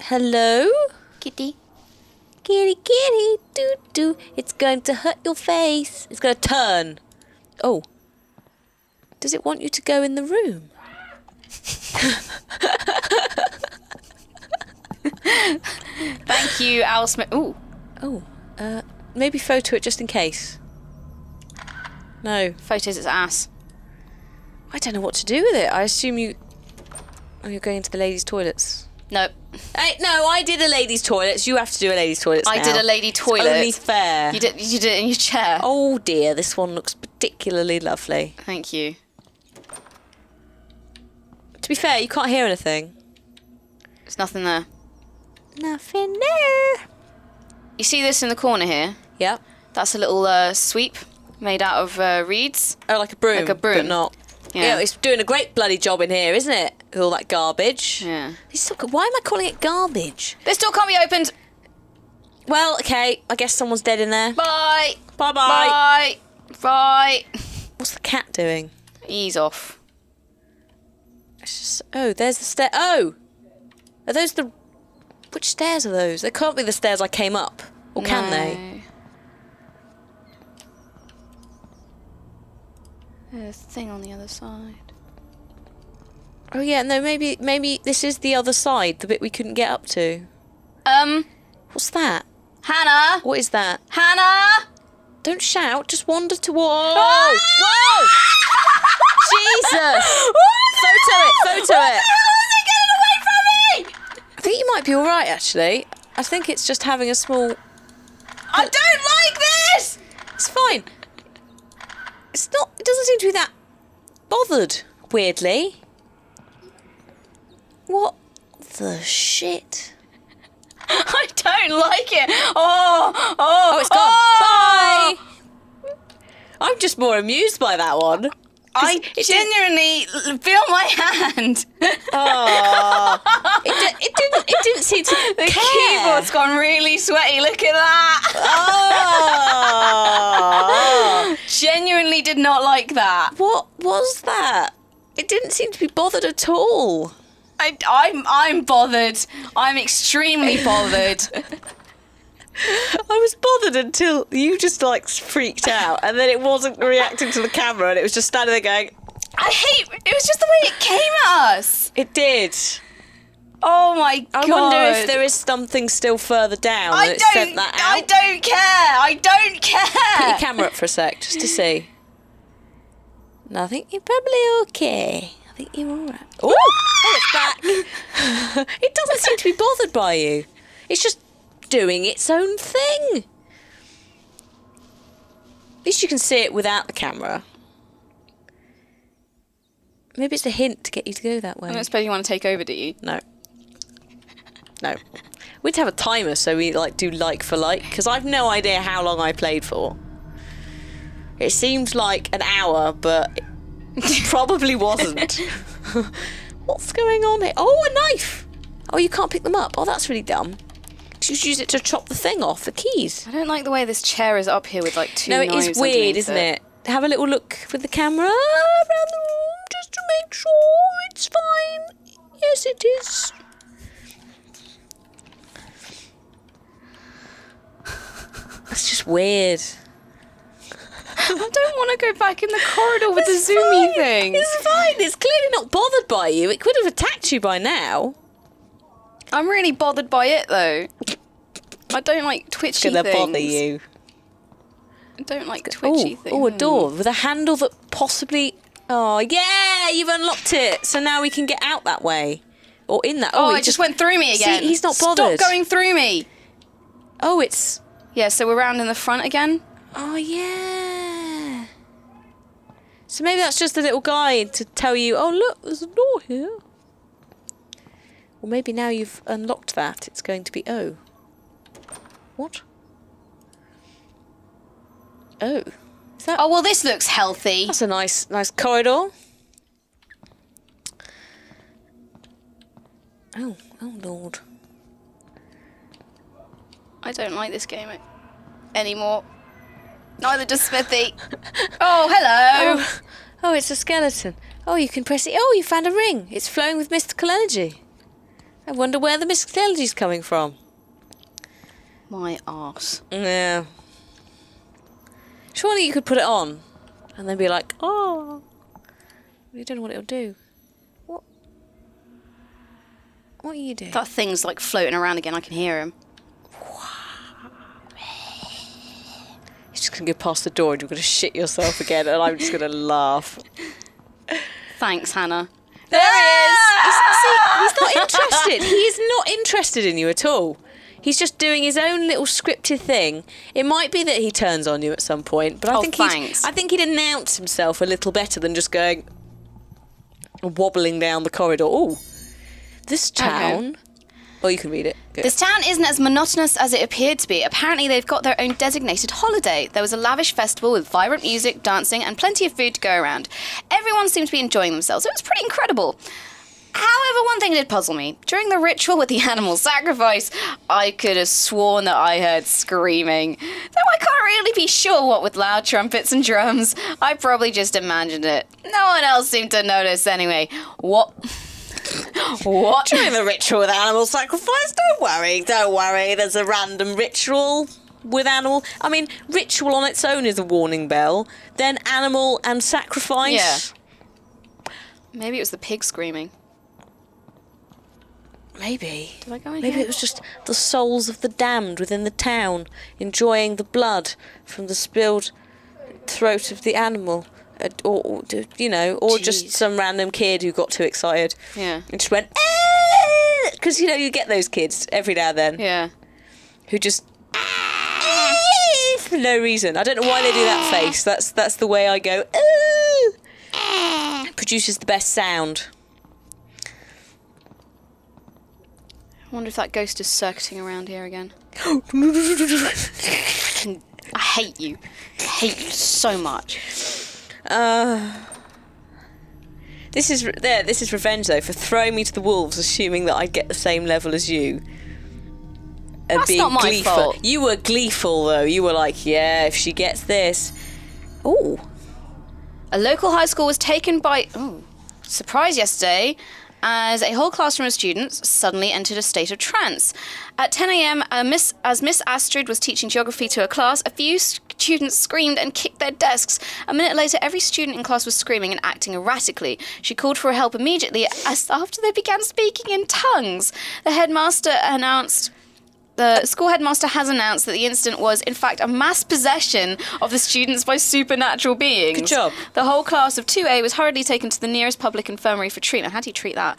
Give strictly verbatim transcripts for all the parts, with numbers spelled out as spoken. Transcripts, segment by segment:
Hello? Kitty. Kitty, kitty, doo doo. It's going to hurt your face. It's going to turn. Oh. Does it want you to go in the room? Thank you, Al Smith. Ooh. Oh. Uh, maybe photo it just in case. No. Photos its ass. I don't know what to do with it. I assume you... Oh, you're going into the ladies' toilets. No. Hey, no, I did a ladies' toilets. You have to do a ladies' toilets I now. did a lady toilet. It's only fair. You did, you did it in your chair. Oh, dear. This one looks particularly lovely. Thank you. To be fair, you can't hear anything. There's nothing there. Nothing there. You see this in the corner here? Yeah. That's a little uh, sweep made out of uh, reeds. Oh, like a broom. Like a broom. But not. Yeah. yeah, it's doing a great bloody job in here, isn't it? With all that garbage. Yeah. It's so good. Why am I calling it garbage? This door can't be opened. Well, okay. I guess someone's dead in there. Bye. Bye. Bye. Bye. Bye. What's the cat doing? Ease off. It's just, oh, there's the stair. Oh, are those the? Which stairs are those? They can't be the stairs I came up, or no. Can they? There's a thing on the other side. Oh yeah, no, maybe maybe this is the other side, the bit we couldn't get up to. Um, what's that? Hannah. What is that? Hannah. Don't shout. Just wander towards. Whoa! Whoa! Jesus! Photo it. Photo it. What the hell is it getting away from me? I think you might be all right, actually. I think it's just having a small. I don't like this. It's fine. It's not, it doesn't seem to be that bothered, weirdly. What the shit? I don't like it. Oh, oh, oh it's gone. Oh. Bye. I'm just more amused by that one. I genuinely didn't... feel my hand. Oh. it, it, didn't, it didn't seem to The care. keyboard's gone really sweaty. Look at that. Oh. Genuinely did not like that. What was that? It didn't seem to be bothered at all. I, I'm, I'm bothered. I'm extremely bothered. I was bothered until you just, like, freaked out, and then it wasn't reacting to the camera, and it was just standing there going... I hate... It was just the way it came at us. It did. Oh, my God. I wonder if there is something still further down I and it sent that out. I don't care. I don't care. Put your camera up for a sec, just to see. No, I think you're probably okay. I think you're all right. Oh, it's back. It doesn't seem to be bothered by you. It's just... doing its own thing. At least you can see it without the camera. Maybe it's a hint to get you to go that way. I don't suppose you want to take over, do you? No. No. We'd have a timer so we like do like for like, because I've no idea how long I played for. It seemed like an hour, but it probably wasn't. What's going on here? Oh, a knife! Oh, you can't pick them up. Oh, that's really dumb. You should use it to chop the thing off, the keys. I don't like the way this chair is up here with like two knives. No, it is weird, isn't it? it? Have a little look with the camera around the room just to make sure it's fine. Yes, it is. That's just weird. I don't want to go back in the corridor with it's the zoomy fine. thing. It's fine. It's clearly not bothered by you. It could have attacked you by now. I'm really bothered by it, though. I don't like twitchy things. It's gonna bother you. I don't like twitchy things. Oh, a door with a handle that possibly... Oh, yeah, you've unlocked it. So now we can get out that way. Or in that... Oh, oh it just... just went through me again. See, he's not bothered. Stop going through me. Oh, it's... Yeah, so we're round in the front again. Oh, yeah. So maybe that's just a little guide to tell you, oh, look, there's a door here. Well, maybe now you've unlocked that, it's going to be... Oh. What? Oh. Is that... Oh, well, this looks healthy. That's a nice, nice corridor. Oh, oh, Lord. I don't like this game anymore. Neither does Smithy. Oh, hello. Oh. Oh, it's a skeleton. Oh, you can press it. Oh, you found a ring. It's flowing with mystical energy. I wonder where the musicality's coming from. My arse. Yeah. Surely you could put it on and then be like, oh, you don't know what it'll do. What? What are you doing? That thing's like floating around again. I can hear him. He's just going to go past the door and you're going to shit yourself again and I'm just going to laugh. Thanks, Hannah. There he is! He's, see, he's not interested. He is not interested in you at all. He's just doing his own little scripted thing. It might be that he turns on you at some point, but I oh, think he's, I think he'd announce himself a little better than just going wobbling down the corridor. Oh, this town. Okay. Oh, you can read it. Good. This town isn't as monotonous as it appeared to be. Apparently, they've got their own designated holiday. There was a lavish festival with vibrant music, dancing, and plenty of food to go around. Everyone seemed to be enjoying themselves. It was pretty incredible. However, one thing did puzzle me. During the ritual with the animal sacrifice, I could have sworn that I heard screaming. Though I can't really be sure what with loud trumpets and drums. I probably just imagined it. No one else seemed to notice anyway. What... What? During the ritual with animal sacrifice? Don't worry, don't worry. There's a random ritual with animal. I mean, ritual on its own is a warning bell. Then animal and sacrifice. Yeah. Maybe it was the pig screaming. Maybe. Did I go in Maybe here? It was just the souls of the damned within the town enjoying the blood from the spilled throat of the animal. Or, or you know, or Jeez. Just some random kid who got too excited. Yeah. And just went, because, you know, you get those kids every now and then. Yeah. Who just, Aah! For no reason. I don't know why they do that face. That's that's the way I go, Aah! Produces the best sound. I wonder if that ghost is circuiting around here again. I hate you. I hate you so much. Uh, this is there. This is revenge, though, for throwing me to the wolves, assuming that I'd get the same level as you. And That's being not my gleeful. fault. You were gleeful, though. You were like, yeah, if she gets this. Ooh. A local high school was taken by ooh, surprise yesterday, as a whole classroom of students suddenly entered a state of trance. At ten A M, uh, Miss, as Miss Astrid was teaching geography to a class, a few students screamed and kicked their desks. A minute later, every student in class was screaming and acting erratically. She called for help immediately as after they began speaking in tongues. The headmaster announced... The school headmaster has announced that the incident was, in fact, a mass possession of the students by supernatural beings. Good job. The whole class of two A was hurriedly taken to the nearest public infirmary for treatment. How do you treat that?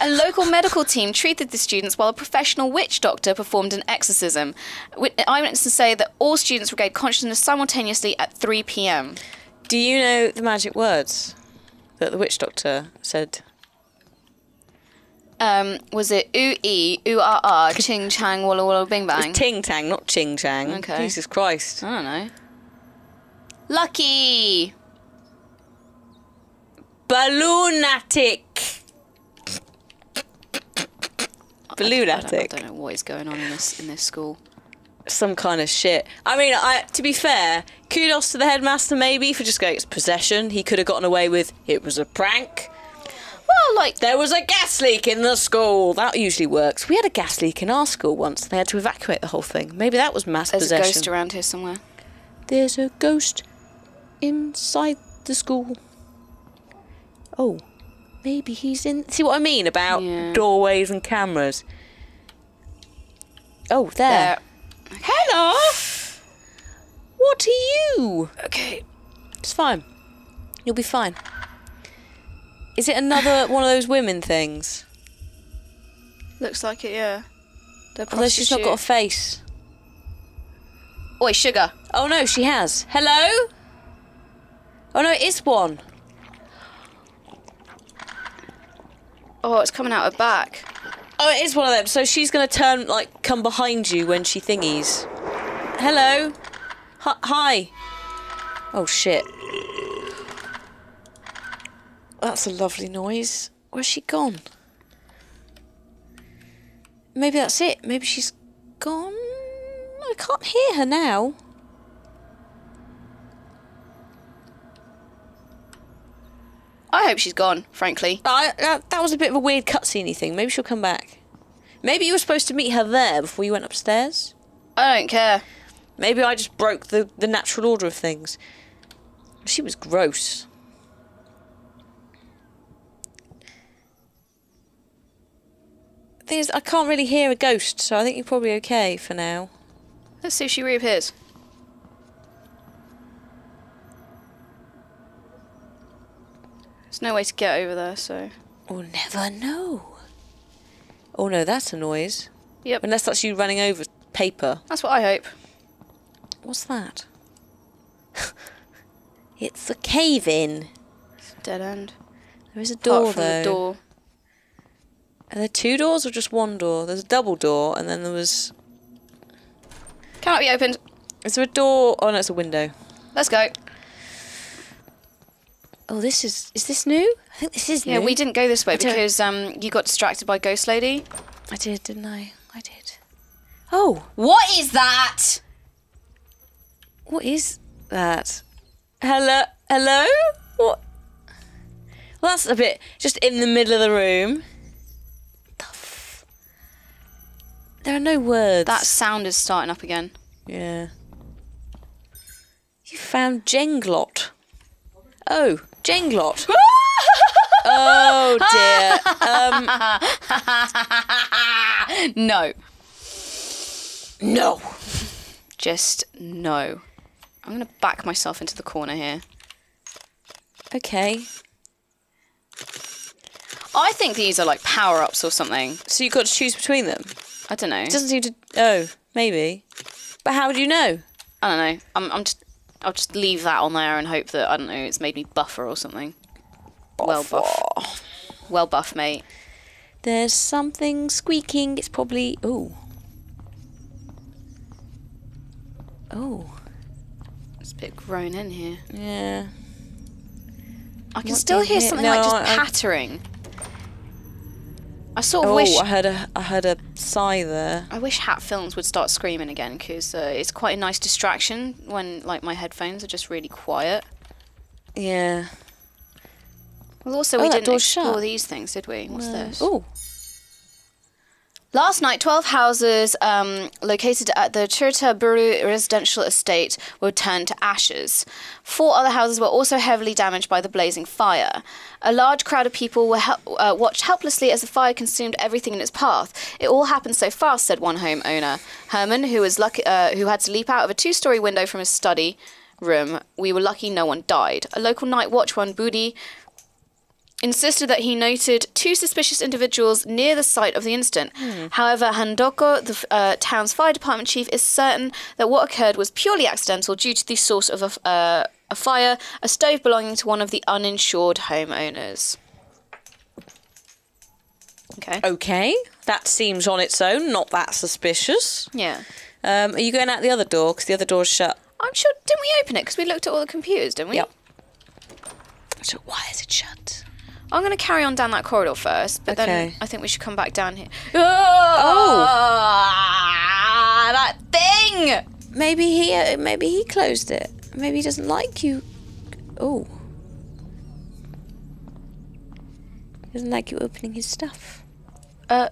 A local medical team treated the students while a professional witch doctor performed an exorcism. Eyewitnesses say that all students regained consciousness simultaneously at three P M Do you know the magic words that the witch doctor said? Um, was it oo-ee, oo-ah-ah, ching-chang, walla-walla, bing-bang? It's ting-tang, not ching-chang. Okay. Jesus Christ. I don't know. Lucky! Balloonatic! Balloonatic. I, I, I don't know what is going on in this, in this school. Some kind of shit. I mean, I, to be fair, kudos to the headmaster maybe for just going, it's possession. He could have gotten away with, it was a prank. Well, like, there was a gas leak in the school. That usually works. We had a gas leak in our school once. They had to evacuate the whole thing. Maybe that was mass There's possession. There's a ghost around here somewhere. There's a ghost inside the school. Oh, maybe he's in... See what I mean about yeah. doorways and cameras? Oh, there. there. Okay. Hello! What are you? Okay. It's fine. You'll be fine. Is it another one of those women things? Looks like it, yeah. Although she's not got a face. Oi, sugar. Oh no, she has. Hello? Oh no, it is one. Oh, it's coming out her back. Oh, it is one of them. So she's going to turn, like, come behind you when she thingies. Hello? Hi. Oh, shit. That's a lovely noise. Where's she gone? Maybe that's it. Maybe she's gone? I can't hear her now. I hope she's gone, frankly. I, uh, that was a bit of a weird cutscene-y thing. Maybe she'll come back. Maybe you were supposed to meet her there before you went upstairs? I don't care. Maybe I just broke the, the natural order of things. She was gross. The thing is, I can't really hear a ghost, so I think you're probably okay for now. Let's see if she reappears. There's no way to get over there, so... We'll never know. Oh no, that's a noise. Yep. Unless that's you running over paper. That's what I hope. What's that? It's a cave-in. It's a dead end. There is a door, though. The door. Are there two doors or just one door? There's a double door, and then there was... Cannot be opened. Is there a door? Oh no, it's a window. Let's go. Oh, this is... Is this new? I think this is new. Yeah, we didn't go this way because um, you got distracted by Ghost Lady. I did, didn't I? I did. Oh! What is that? What is that? Hello? Hello? What? Well, that's a bit... Just in the middle of the room. The f there are no words. That sound is starting up again. Yeah. You found Jenglot. Oh, Jenglot. Oh dear. Um, no. No. Just no. I'm going to back myself into the corner here. Okay. I think these are like power-ups or something. So you've got to choose between them? I don't know. It doesn't seem to... Oh, maybe. But how would you know? I don't know. I'm, I'm just... I'll just leave that on there and hope that, I don't know, it's made me buffer or something. Buff. Well buff. Well buff, mate. There's something squeaking. It's probably... Ooh. Oh. It's a bit grown in here. Yeah. I can what still hear something no, like just I, pattering. I sort of oh, wish... Oh, I heard a, I heard a sigh there. I wish Hat Films would start screaming again, because uh, it's quite a nice distraction when, like, my headphones are just really quiet. Yeah. Well, also, oh, we didn't explore shut. these things, did we? What's no. this? Oh. Last night, twelve houses um, located at the Tirta Beru residential estate were turned to ashes. Four other houses were also heavily damaged by the blazing fire. A large crowd of people were hel uh, watched helplessly as the fire consumed everything in its path. "It all happened so fast," said one homeowner. Herman, who was lucky, uh, who had to leap out of a two-story window from his study room. "We were lucky no one died." A local night watchman, Budi, insisted that he noted two suspicious individuals near the site of the incident. Mm. However, Handoko, the uh, town's fire department chief, is certain that what occurred was purely accidental due to the source of a, uh, a fire, a stove belonging to one of the uninsured homeowners. Okay. Okay. That seems on its own not that suspicious. Yeah. Um, are you going out the other door? Because the other door is shut. I'm sure... Didn't we open it? Because we looked at all the computers, didn't we? Yep. So why is it shut? I'm going to carry on down that corridor first, but okay. then I think we should come back down here. Oh! oh! That thing! Maybe he, uh, maybe he closed it. Maybe he doesn't like you. Oh. He doesn't like you opening his stuff. Uh,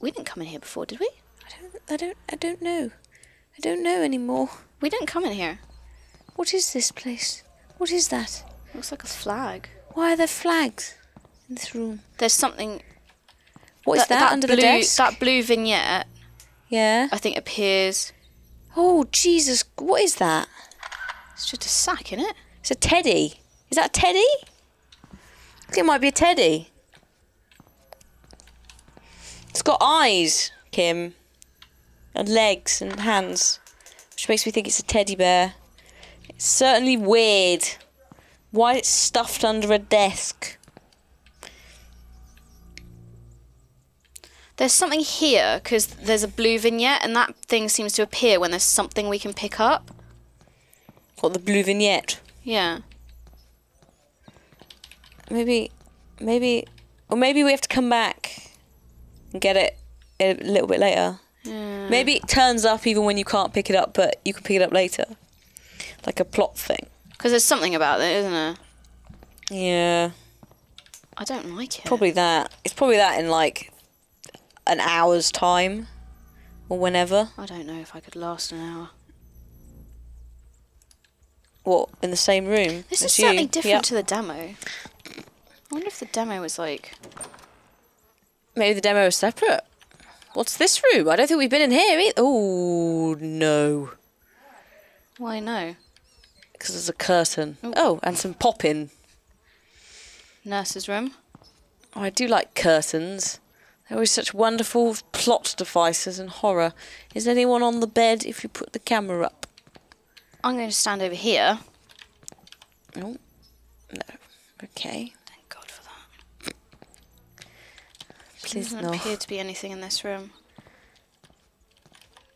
we didn't come in here before, did we? I don't, I don't, I don't know. I don't know anymore. We didn't come in here. What is this place? What is that? Looks like a flag. Why are there flags in this room? There's something... What is that, that under blue, the desk? That blue vignette. Yeah. I think appears... Oh, Jesus. What is that? It's just a sack, isn't it? It's a teddy. Is that a teddy? I think it might be a teddy. It's got eyes, Kim. And legs and hands. Which makes me think it's a teddy bear. It's certainly weird. Why it's stuffed under a desk. There's something here, because there's a blue vignette, and that thing seems to appear when there's something we can pick up. What, the blue vignette? Yeah. Maybe, maybe, or maybe we have to come back and get it a little bit later. Yeah. Maybe it turns up even when you can't pick it up, but you can pick it up later. Like a plot thing. Because there's something about it, isn't there? Yeah. I don't like it. Probably that. It's probably that in, like, an hour's time or whenever. I don't know if I could last an hour. What, in the same room? This is certainly different yep. to the demo. I wonder if the demo was like... Maybe the demo is separate. What's this room? I don't think we've been in here either. Oh, no. Why no? Because there's a curtain. Ooh. Oh, and some pop-in. Nurse's room. Oh, I do like curtains. They're always such wonderful plot devices and horror. Is anyone on the bed if you put the camera up? I'm going to stand over here. Oh, no. Okay. Thank God for that. Please, no. There doesn't appear to be anything in this room.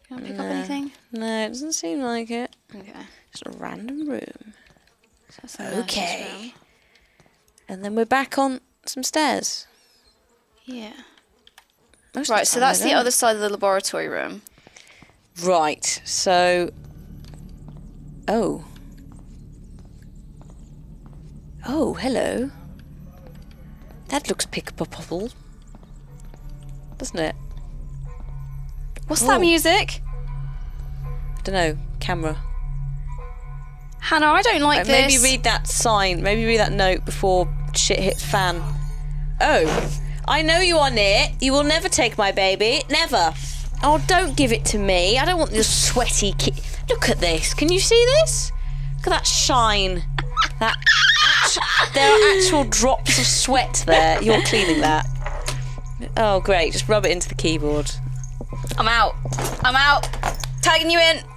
Can I pick no. up anything? No, it doesn't seem like it. Okay. Just a random room. So that's okay. Room. And then we're back on some stairs. Yeah. Most right, so that's the other side of the laboratory room. Right, so... Oh. Oh, hello. That looks pick-a-popple, doesn't it? What's oh. that music? I don't know. Camera. Hannah, I don't like uh, this. Maybe read that sign. Maybe read that note before shit hits fan. Oh. I know you are near. You will never take my baby. Never. Oh, don't give it to me. I don't want this sweaty kid. Look at this. Can you see this? Look at that shine. That actu there are actual drops of sweat there. You're cleaning that. Oh, great. Just rub it into the keyboard. I'm out. I'm out. Tagging you in.